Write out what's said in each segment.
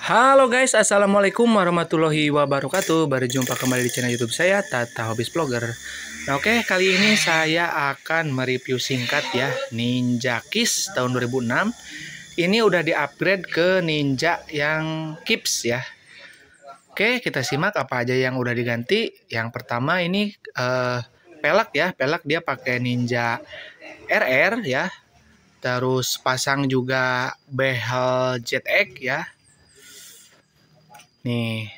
Halo guys, assalamualaikum warahmatullahi wabarakatuh. Berjumpa kembali di channel YouTube saya, Tata Hobbies Vloger. Nah, oke, kali ini saya akan mereview singkat ya Ninja Kiss tahun 2006. Ini udah diupgrade ke Ninja yang Kips ya. Oke, kita simak apa aja yang udah diganti. Yang pertama ini pelak ya, pelak dia pakai Ninja RR ya. Terus pasang juga behel jet egg ya. Nih,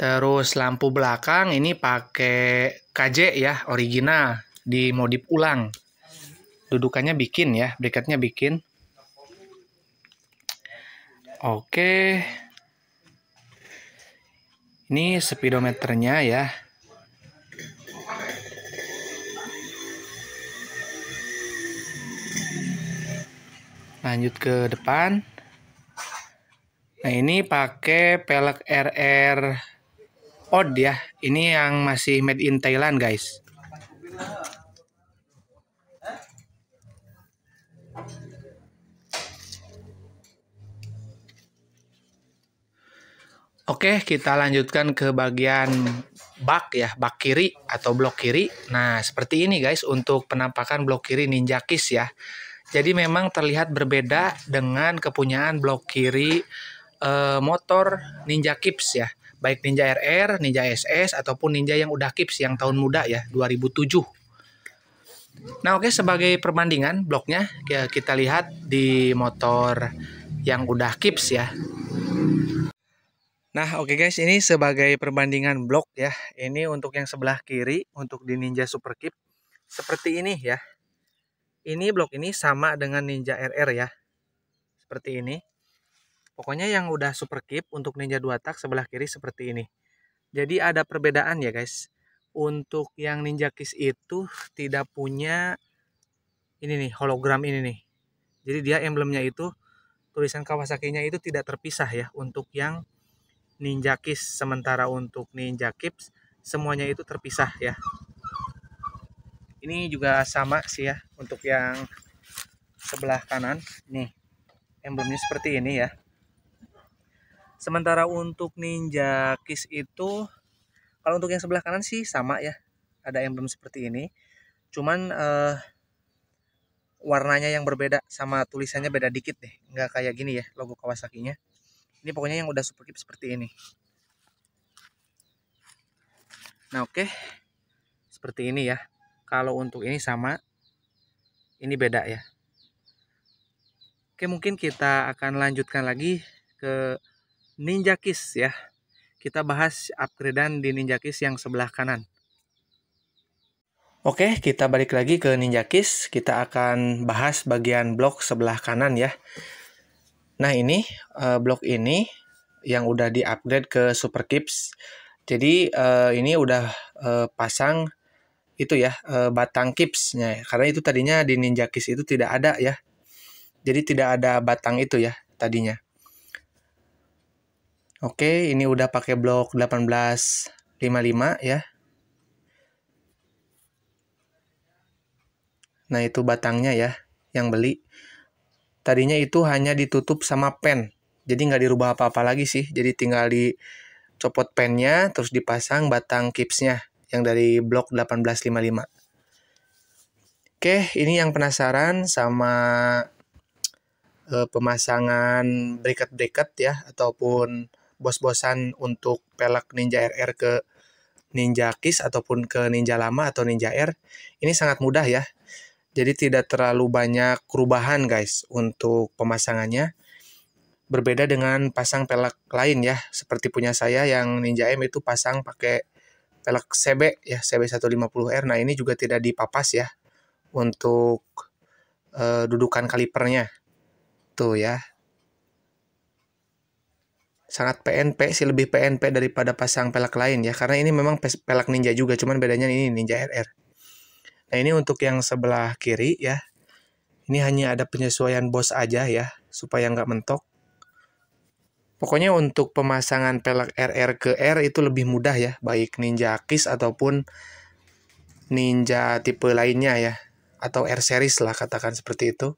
terus lampu belakang ini pakai KJ ya, original, dimodif ulang, dudukannya bikin ya, bracketnya bikin. Oke, ini speedometernya ya. Lanjut ke depan. Nah, ini pakai pelek RR odd ya. Ini yang masih made in Thailand, guys. Oke, kita lanjutkan ke bagian bak ya, bak kiri atau blok kiri. Nah, seperti ini guys untuk penampakan blok kiri Ninja Kiss ya. Jadi memang terlihat berbeda dengan kepunyaan blok kiri motor Ninja Kips ya, baik Ninja RR, Ninja SS ataupun Ninja yang udah Kips yang tahun muda ya 2007. Nah, oke, sebagai perbandingan bloknya ya, kita lihat di motor yang udah Kips ya. Nah, oke guys, ini sebagai perbandingan blok ya. Ini untuk yang sebelah kiri untuk di Ninja Super Kips seperti ini ya. Ini blok ini sama dengan Ninja RR ya. Seperti ini. Pokoknya yang udah Super Kips untuk Ninja 2 tak sebelah kiri seperti ini. Jadi ada perbedaan ya guys. Untuk yang Ninja Kiss itu tidak punya ini nih, hologram ini nih. Jadi dia emblemnya itu, tulisan Kawasaki-nya itu tidak terpisah ya untuk yang Ninja Kiss. Sementara untuk Ninja Kips semuanya itu terpisah ya. Ini juga sama sih ya untuk yang sebelah kanan. Nih, emblemnya seperti ini ya. Sementara untuk Ninja Kiss itu, kalau untuk yang sebelah kanan sih sama ya, ada emblem seperti ini. Cuman warnanya yang berbeda sama tulisannya beda dikit deh, nggak kayak gini ya logo Kawasaki-nya. Ini pokoknya yang udah Super Kips seperti ini. Nah, oke, seperti ini ya. Kalau untuk ini sama, ini beda ya. Oke, mungkin kita akan lanjutkan lagi ke Ninja Kiss ya. Kita bahas upgradean di Ninja Kiss yang sebelah kanan. Oke, kita balik lagi ke Ninja Kiss. Kita akan bahas bagian blok sebelah kanan ya. Nah, ini blok ini yang udah di-upgrade ke Super Kips. Jadi ini udah pasang itu ya batang kipsnya. Karena itu tadinya di Ninja Kiss itu tidak ada ya. Jadi tidak ada batang itu ya tadinya. Oke, ini udah pakai blok 1855 ya. Nah, itu batangnya ya yang beli. Tadinya itu hanya ditutup sama pen. Jadi nggak dirubah apa-apa lagi sih. Jadi tinggal dicopot pennya, terus dipasang batang kipsnya yang dari blok 1855. Oke, ini yang penasaran sama pemasangan bracket-bracket ya, ataupun bos-bosan untuk pelek Ninja RR ke Ninja Kiss ataupun ke Ninja lama atau Ninja R. Ini sangat mudah ya. Jadi tidak terlalu banyak perubahan guys untuk pemasangannya. Berbeda dengan pasang pelek lain ya, seperti punya saya yang Ninja M itu pasang pakai pelek CB ya, CB 150R. Nah, ini juga tidak dipapas ya untuk dudukan kalipernya. Tuh ya. Sangat PNP sih, lebih PNP daripada pasang pelek lain ya, karena ini memang pelek Ninja juga, cuman bedanya ini Ninja RR. Nah, ini untuk yang sebelah kiri ya, ini hanya ada penyesuaian bos aja ya, supaya nggak mentok. Pokoknya untuk pemasangan pelek RR ke R itu lebih mudah ya, baik Ninja Kiss ataupun Ninja tipe lainnya ya, atau R series lah katakan seperti itu.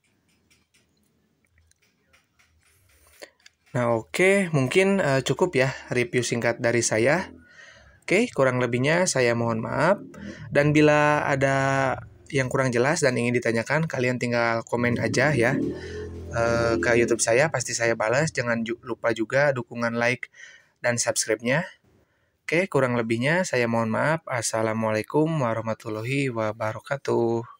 Nah oke, mungkin cukup ya review singkat dari saya. Oke, kurang lebihnya saya mohon maaf. Dan bila ada yang kurang jelas dan ingin ditanyakan, kalian tinggal komen aja ya ke YouTube saya, pasti saya balas. Jangan lupa juga dukungan like dan subscribe-nya. Oke, kurang lebihnya saya mohon maaf. Assalamualaikum warahmatullahi wabarakatuh.